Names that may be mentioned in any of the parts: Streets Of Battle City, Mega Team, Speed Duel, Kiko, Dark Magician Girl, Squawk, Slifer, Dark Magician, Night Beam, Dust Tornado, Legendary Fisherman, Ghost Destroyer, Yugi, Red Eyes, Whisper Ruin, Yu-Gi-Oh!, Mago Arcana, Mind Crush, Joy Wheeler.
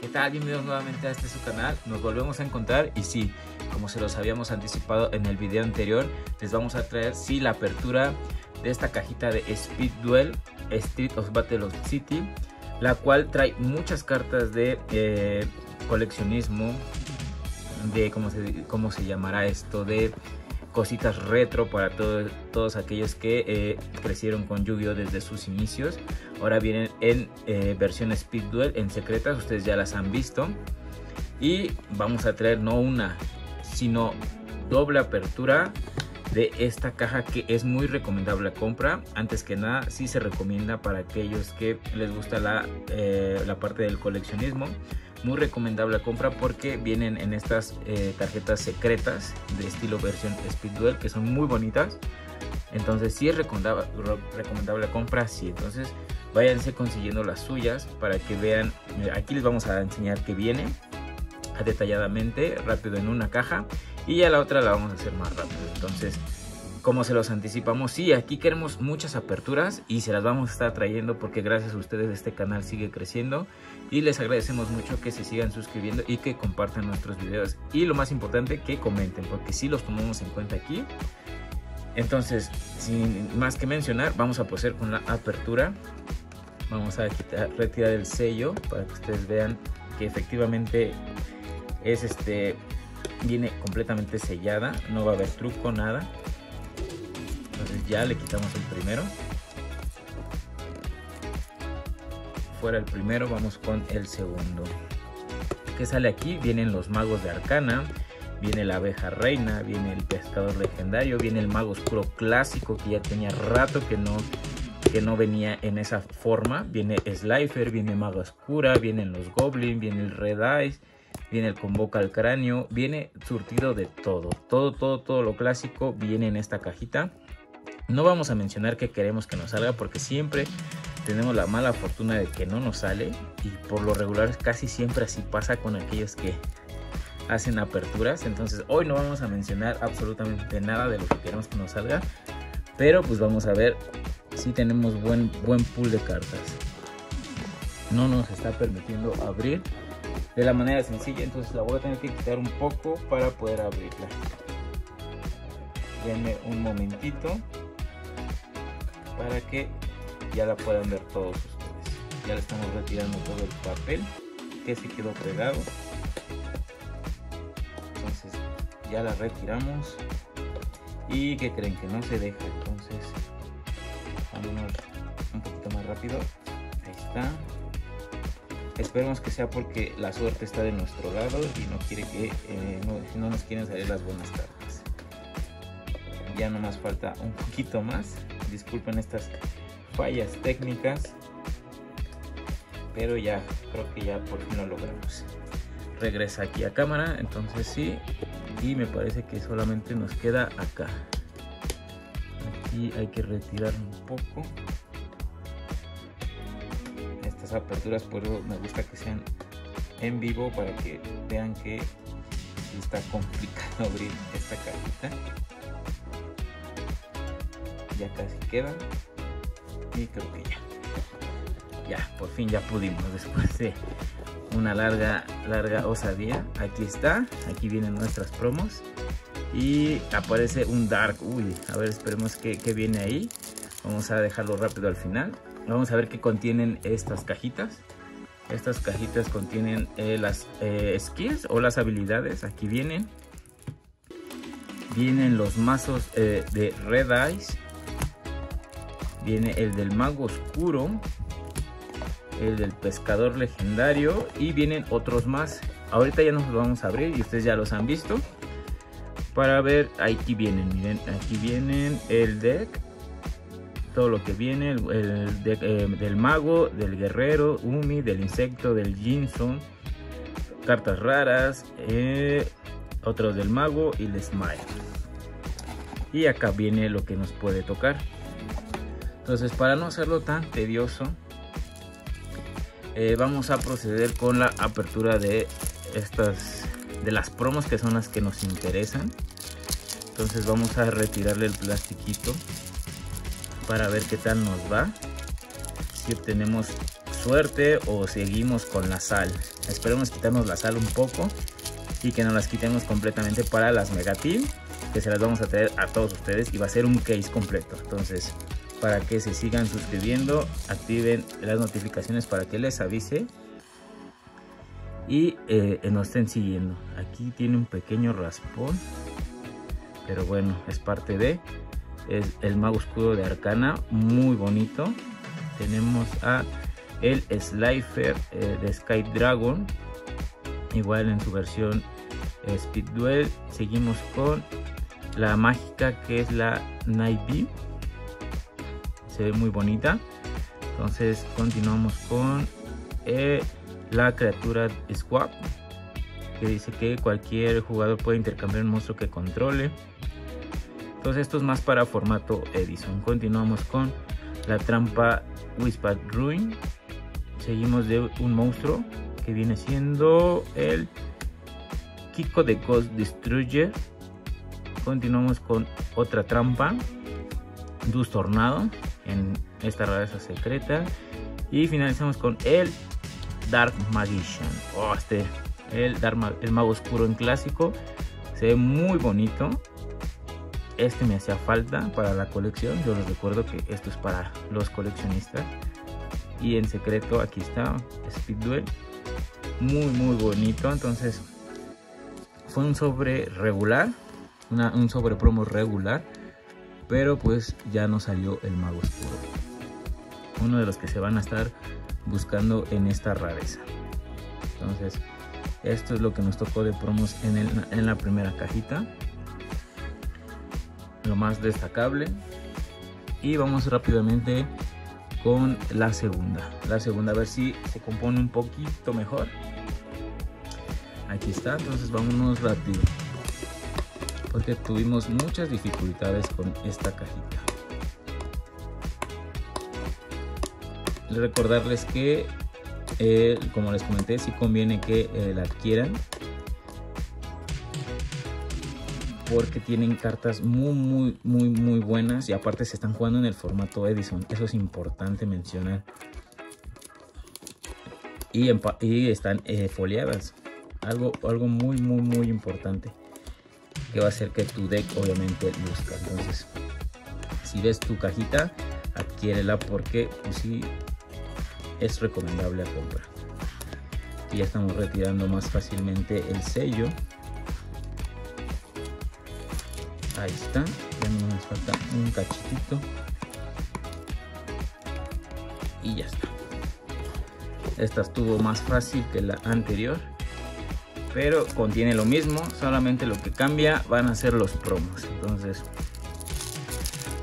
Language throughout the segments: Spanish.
¿Qué tal? Bienvenidos nuevamente a su canal. Nos volvemos a encontrar y sí, como se los habíamos anticipado en el video anterior, les vamos a traer sí la apertura de esta cajita de Speed Duel, Streets of Battle City, la cual trae muchas cartas de coleccionismo, de cómo se llamará esto, de cositas retro para todos aquellos que crecieron con Yu-Gi-Oh! Desde sus inicios. Ahora vienen en versión Speed Duel, en secretas, ustedes ya las han visto. Y vamos a traer no una, sino doble apertura de esta caja, que es muy recomendable la compra. Antes que nada, sí se recomienda para aquellos que les gusta la parte del coleccionismo. Muy recomendable la compra porque vienen en estas tarjetas secretas de estilo versión Speed Duel, que son muy bonitas. Entonces sí es recomendable la compra, sí. Entonces váyanse consiguiendo las suyas para que vean. Aquí les vamos a enseñar que viene detalladamente, rápido en una caja, y ya la otra la vamos a hacer más rápido. Entonces, como se los anticipamos, sí, aquí queremos muchas aperturas y se las vamos a estar trayendo porque gracias a ustedes este canal sigue creciendo y les agradecemos mucho que se sigan suscribiendo y que compartan nuestros videos, y lo más importante, que comenten, porque sí los tomamos en cuenta aquí. Entonces, sin más que mencionar, vamos a proceder con la apertura. Vamos a retirar el sello para que ustedes vean que efectivamente es viene completamente sellada, no va a haber truco, nada. Entonces ya le quitamos el primero. Fuera el primero, vamos con el segundo. ¿Qué sale aquí? Vienen los magos de Arcana, viene la abeja reina, viene el pescador legendario, viene el mago oscuro clásico, que ya tenía rato que no venía en esa forma. Viene Slifer, viene maga oscura, vienen los goblins, viene el Red Eyes, viene el convoca al cráneo, viene surtido de todo lo clásico viene en esta cajita. No vamos a mencionar que queremos que nos salga porque siempre tenemos la mala fortuna de que no nos sale, y por lo regular casi siempre así pasa con aquellos que hacen aperturas. Entonces hoy no vamos a mencionar absolutamente nada de lo que queremos que nos salga, pero pues vamos a ver si tenemos buen pool de cartas. No nos está permitiendo abrir de la manera sencilla, entonces la voy a tener que quitar un poco para poder abrirla. Denme un momentito para que ya la puedan ver todos ustedes. Ya le estamos retirando todo el papel que se quedó pegado. Entonces ya la retiramos. ¿Y que creen? Que no se deja. Entonces vámonos un poquito más rápido. Ahí está. Esperemos que sea porque la suerte está de nuestro lado y no quiere que no nos quieren salir las buenas cartas. Ya nomás falta un poquito más. Disculpen estas fallas técnicas, pero ya creo que ya por fin lo logramos. Regresa aquí a cámara, entonces sí, y me parece que solamente nos queda acá. Aquí hay que retirar un poco aperturas, por eso me gusta que sean en vivo para que vean que está complicado abrir esta cajita. Ya casi queda y creo que ya por fin ya pudimos, después de una larga osadía. Aquí está, aquí vienen nuestras promos y aparece un Dark. Uy, a ver, esperemos que viene ahí. Vamos a dejarlo rápido al final. Vamos a ver qué contienen estas cajitas. Estas cajitas contienen las skills o las habilidades. Aquí vienen los mazos de Red Eyes, viene el del mago oscuro, el del pescador legendario y vienen otros más. Ahorita ya nos los vamos a abrir y ustedes ya los han visto. Para ver, aquí vienen, miren, aquí vienen el deck, todo lo que viene, del mago, del guerrero, Umi, del insecto, del Jinson, cartas raras, otros del mago y el Smile. Y acá viene lo que nos puede tocar. Entonces, para no hacerlo tan tedioso, vamos a proceder con la apertura de las promos, que son las que nos interesan. Entonces vamos a retirarle el plastiquito para ver qué tal nos va. Si obtenemos suerte o seguimos con la sal. Esperemos quitarnos la sal un poco y que nos las quitemos completamente para las Mega Team, que se las vamos a traer a todos ustedes y va a ser un case completo. Entonces, para que se sigan suscribiendo, activen las notificaciones para que les avise y nos estén siguiendo. Aquí tiene un pequeño raspón, pero bueno, es parte de... Es el Mago Escudo de Arcana, muy bonito. Tenemos a el Slifer de Sky Dragon, igual en su versión Speed Duel. Seguimos con la mágica, que es la Night Beam, se ve muy bonita. Entonces continuamos con la criatura Squawk, que dice que cualquier jugador puede intercambiar un monstruo que controle. Entonces esto es más para formato Edison. Continuamos con la trampa Whisper Ruin. Seguimos de un monstruo que viene siendo el Kiko de Ghost Destroyer. Continuamos con otra trampa, Dust Tornado, en esta raza secreta. Y finalizamos con el Dark Magician. Oh, el Mago Oscuro en clásico. Se ve muy bonito. Este me hacía falta para la colección. Yo les recuerdo que esto es para los coleccionistas. Y en secreto aquí está Speed Duel. Muy muy bonito. Entonces fue un sobre regular. Un sobre promo regular. Pero pues ya no salió el Mago Oscuro, uno de los que se van a estar buscando en esta rareza. Entonces esto es lo que nos tocó de promos en la primera cajita, lo más destacable. Y vamos rápidamente con la segunda, a ver si se compone un poquito mejor. Aquí está. Entonces vámonos rápido porque tuvimos muchas dificultades con esta cajita. Recordarles que como les comenté, sí conviene que la adquieran, porque tienen cartas muy buenas y aparte se están jugando en el formato Edison. Eso es importante mencionar. Y están foliadas. Algo muy importante, que va a hacer que tu deck obviamente luzca. Entonces, si ves tu cajita, adquiérela, porque pues sí es recomendable la compra. Y ya estamos retirando más fácilmente el sello. Ahí está, ya no nos falta un cachitito y ya está. Esta estuvo más fácil que la anterior, pero contiene lo mismo, solamente lo que cambia van a ser los promos. Entonces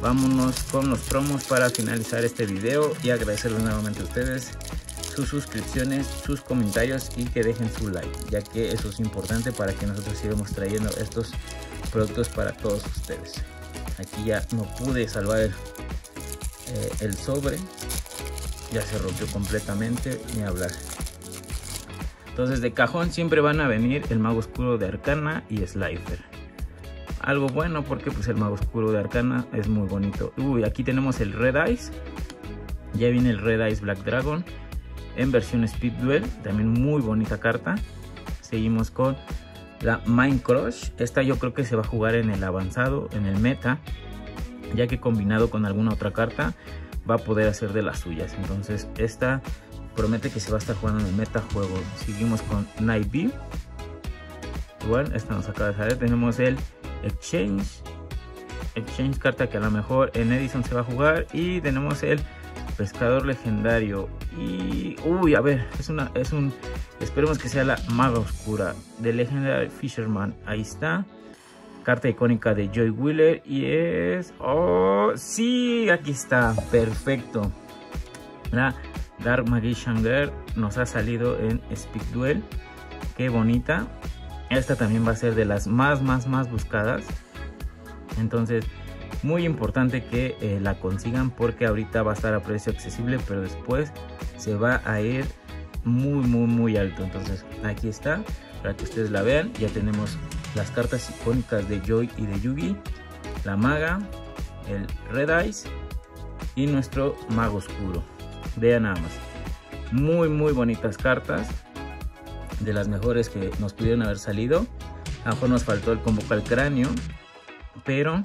vámonos con los promos para finalizar este video y agradecerles nuevamente a ustedes sus suscripciones, sus comentarios y que dejen su like, ya que eso es importante para que nosotros sigamos trayendo estos productos para todos ustedes. Aquí ya no pude salvar el sobre, ya se rompió completamente, ni hablar. Entonces de cajón siempre van a venir el Mago Oscuro de Arcana y Slifer. Algo bueno, porque pues el Mago Oscuro de Arcana es muy bonito. Uy, aquí tenemos el Red Eyes, ya viene el Red Eyes Black Dragon en versión Speed Duel, también muy bonita carta. Seguimos con la Mind Crush. Esta yo creo que se va a jugar en el avanzado, en el meta, ya que combinado con alguna otra carta va a poder hacer de las suyas. Entonces esta promete que se va a estar jugando en el meta juego. Seguimos con Night Beam. Igual, esta nos acaba de salir. Tenemos el Exchange, carta que a lo mejor en Edison se va a jugar. Y tenemos el Pescador Legendario. Y uy, a ver, esperemos que sea la Maga Oscura de Legendary Fisherman. Ahí está, carta icónica de Joy Wheeler. Y es, oh sí, aquí está, perfecto. La Dark Magician Girl nos ha salido en Speed Duel. Qué bonita. Esta también va a ser de las más buscadas. Entonces muy importante que la consigan, porque ahorita va a estar a precio accesible, pero después se va a ir muy alto. Entonces aquí está, para que ustedes la vean. Ya tenemos las cartas icónicas de Joy y de Yugi, la maga, el Red Eyes y nuestro Mago Oscuro. Vean nada más. Muy, muy bonitas cartas. De las mejores que nos pudieron haber salido. A lo mejor nos faltó el convocar al cráneo. Pero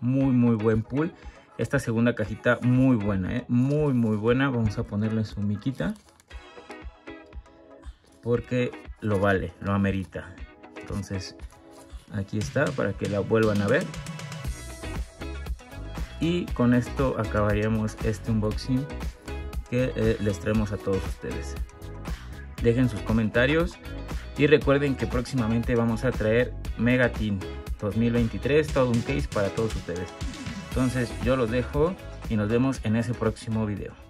muy, muy buen pool. Esta segunda cajita muy buena, ¿eh? Muy, muy buena. Vamos a ponerle en su miquita. Porque lo vale, lo amerita. Entonces, aquí está para que la vuelvan a ver. Y con esto acabaríamos este unboxing que les traemos a todos ustedes. Dejen sus comentarios y recuerden que próximamente vamos a traer Mega Team 2023, todo un case para todos ustedes. Entonces yo los dejo y nos vemos en ese próximo video.